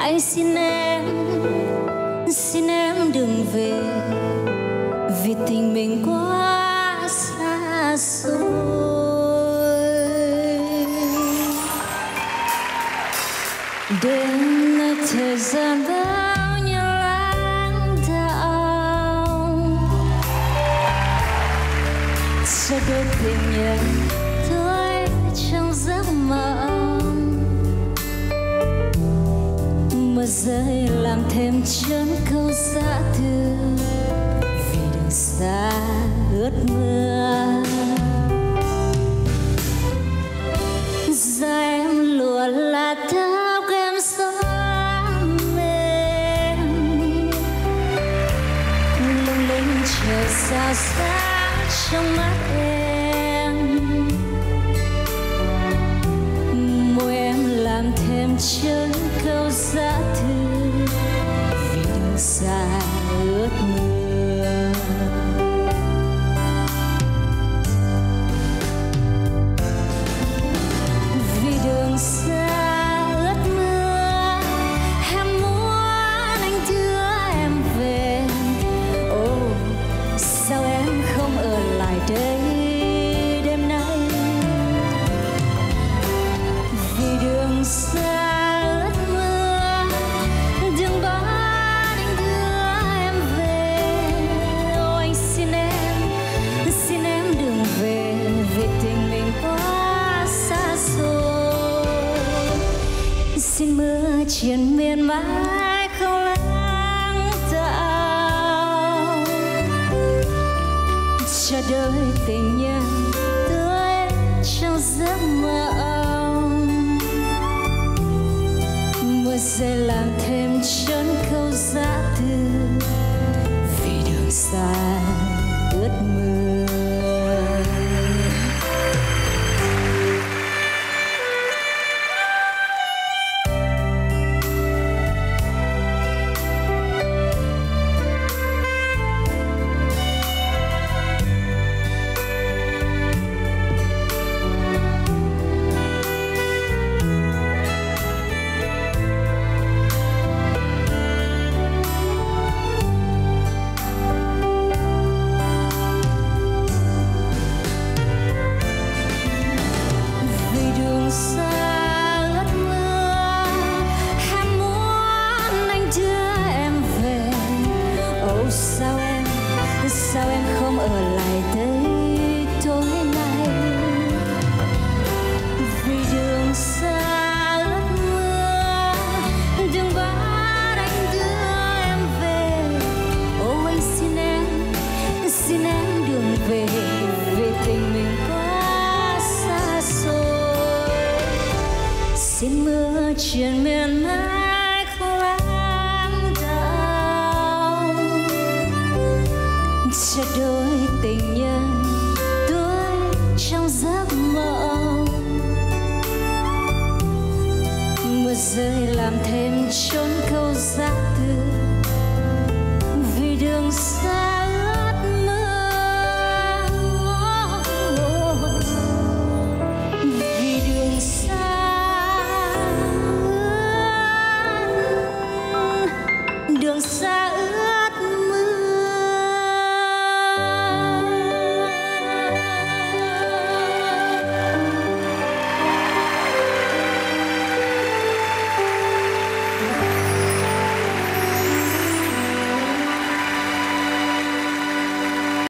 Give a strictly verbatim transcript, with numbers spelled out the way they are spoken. Anh xin em, xin em đừng về, vì tình mình quá xa xôi. Đến nay thời gian bao nhiêu lãng đau, cho đôi tình nhân thôi trong giấc mơ. Mưa rơi làm thêm chốn câu xa thương, vì đường xa ướt mưa. Da em lụa là tóc em xóa mềm, lung linh trời sao sáng trong mắt em. Môi em làm thêm chốn câu xa thương, vì đường xa ướt mưa. Vì đường xa ướt mưa, em muốn anh đưa em về. Oh, sao em không ở lại đây đêm nay? Vì đường xa trên miền mãi không lãng đau, cho đời tình nhân tươi trong giấc mơ. Mưa sẽ làm thêm chốn câu giã tư, vì đường xa ướt mưa. Sao em không ở lại đây tối nay? Vì đường xa ướt mưa, đừng bắt anh đưa em về. Ô anh xin em, xin em đừng về, vì tình mình quá xa xôi. Xin mưa trên miền Nam cho đôi tình nhân tươi trong giấc mơ. Mưa rơi làm thêm chốn câu giã tư, vì đường xa.